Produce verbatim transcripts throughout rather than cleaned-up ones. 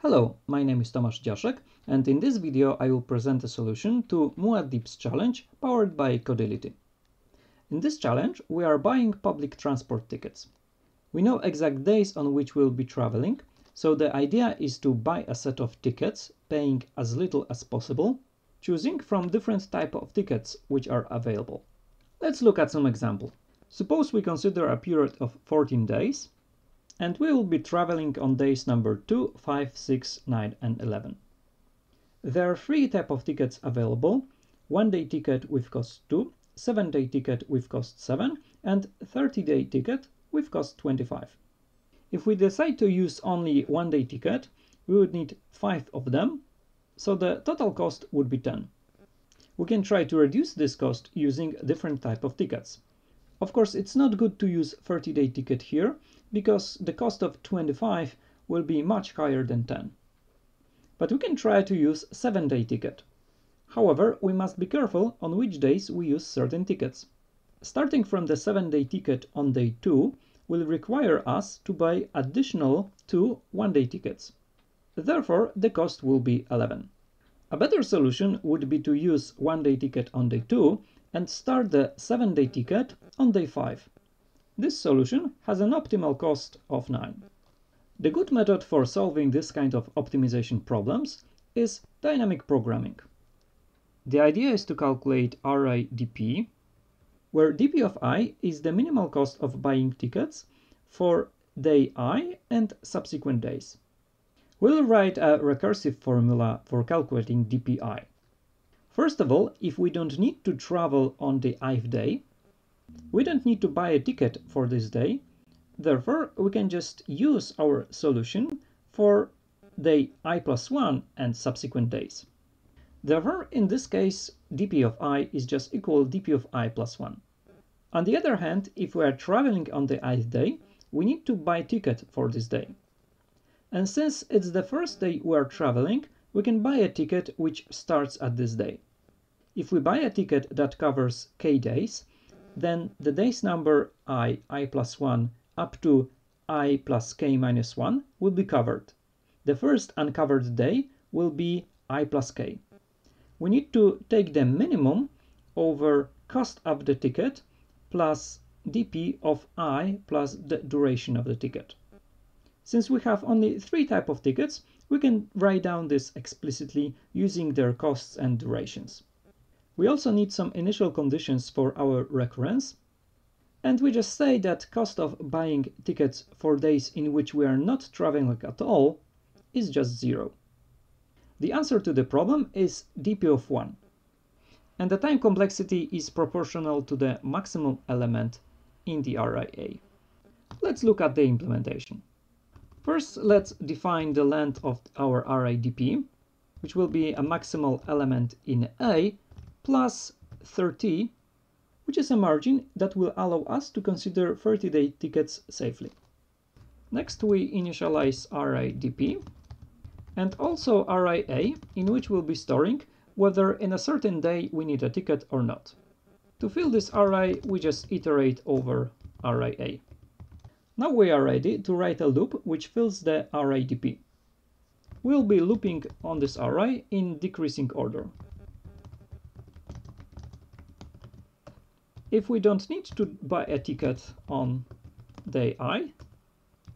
Hello, my name is Tomasz Idziaszek, and in this video I will present a solution to Muad'Dib's challenge powered by Codility. In this challenge we are buying public transport tickets. We know exact days on which we will be traveling, so the idea is to buy a set of tickets, paying as little as possible, choosing from different type of tickets which are available. Let's look at some example. Suppose we consider a period of fourteen days, and we will be traveling on days number two, five, six, nine and eleven. There are three types of tickets available: one day ticket with cost two, seven day ticket with cost seven and thirty day ticket with cost twenty-five. If we decide to use only one day ticket, we would need five of them, so the total cost would be ten. We can try to reduce this cost using different type of tickets. Of course, it's not good to use thirty day ticket here, because the cost of twenty-five will be much higher than ten. But we can try to use seven day ticket. However, we must be careful on which days we use certain tickets. Starting from the seven day ticket on day two will require us to buy additional two one day tickets. Therefore, the cost will be eleven. A better solution would be to use one day ticket on day two and start the seven day ticket on day five. This solution has an optimal cost of nine. The good method for solving this kind of optimization problems is dynamic programming. The idea is to calculate array dp, where dp of I is the minimal cost of buying tickets for day I and subsequent days. We'll write a recursive formula for calculating dpi. First of all, if we don't need to travel on the ith day, we don't need to buy a ticket for this day, therefore we can just use our solution for day I plus one and subsequent days. Therefore, in this case, dp of I is just equal dp of I plus one. On the other hand, if we are traveling on the ith day, we need to buy a ticket for this day. And since it's the first day we are traveling, we can buy a ticket which starts at this day. If we buy a ticket that covers k days, then the days number I, I plus one, up to I plus k minus one will be covered. The first uncovered day will be I plus k. We need to take the minimum over cost of the ticket plus dp of I plus the duration of the ticket. Since we have only three types of tickets, we can write down this explicitly using their costs and durations. We also need some initial conditions for our recurrence, and we just say that cost of buying tickets for days in which we are not traveling at all is just zero. The answer to the problem is dp of one, and the time complexity is proportional to the maximum element in the array A. Let's look at the implementation. First, let's define the length of our array dp, which will be a maximal element in A, plus thirty, which is a margin that will allow us to consider thirty day tickets safely. Next, we initialize array dp, and also array A, in which we'll be storing whether in a certain day we need a ticket or not. To fill this array, we just iterate over array A. Now we are ready to write a loop which fills the array dp. We'll be looping on this array in decreasing order. If we don't need to buy a ticket on day I,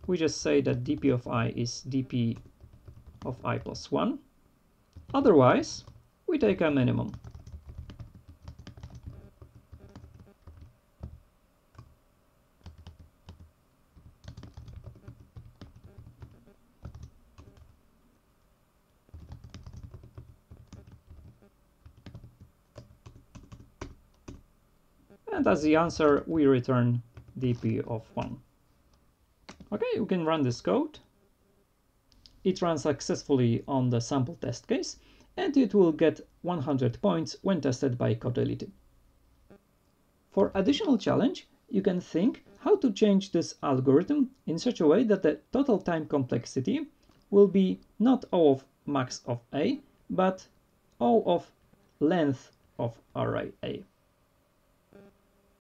we just say that dp of I is dp of I plus one. Otherwise, we take a minimum. And as the answer, we return dp of one. Okay, we can run this code. It runs successfully on the sample test case, and it will get one hundred points when tested by Codility. For additional challenge, you can think how to change this algorithm in such a way that the total time complexity will be not O of max of A, but O of length of array A.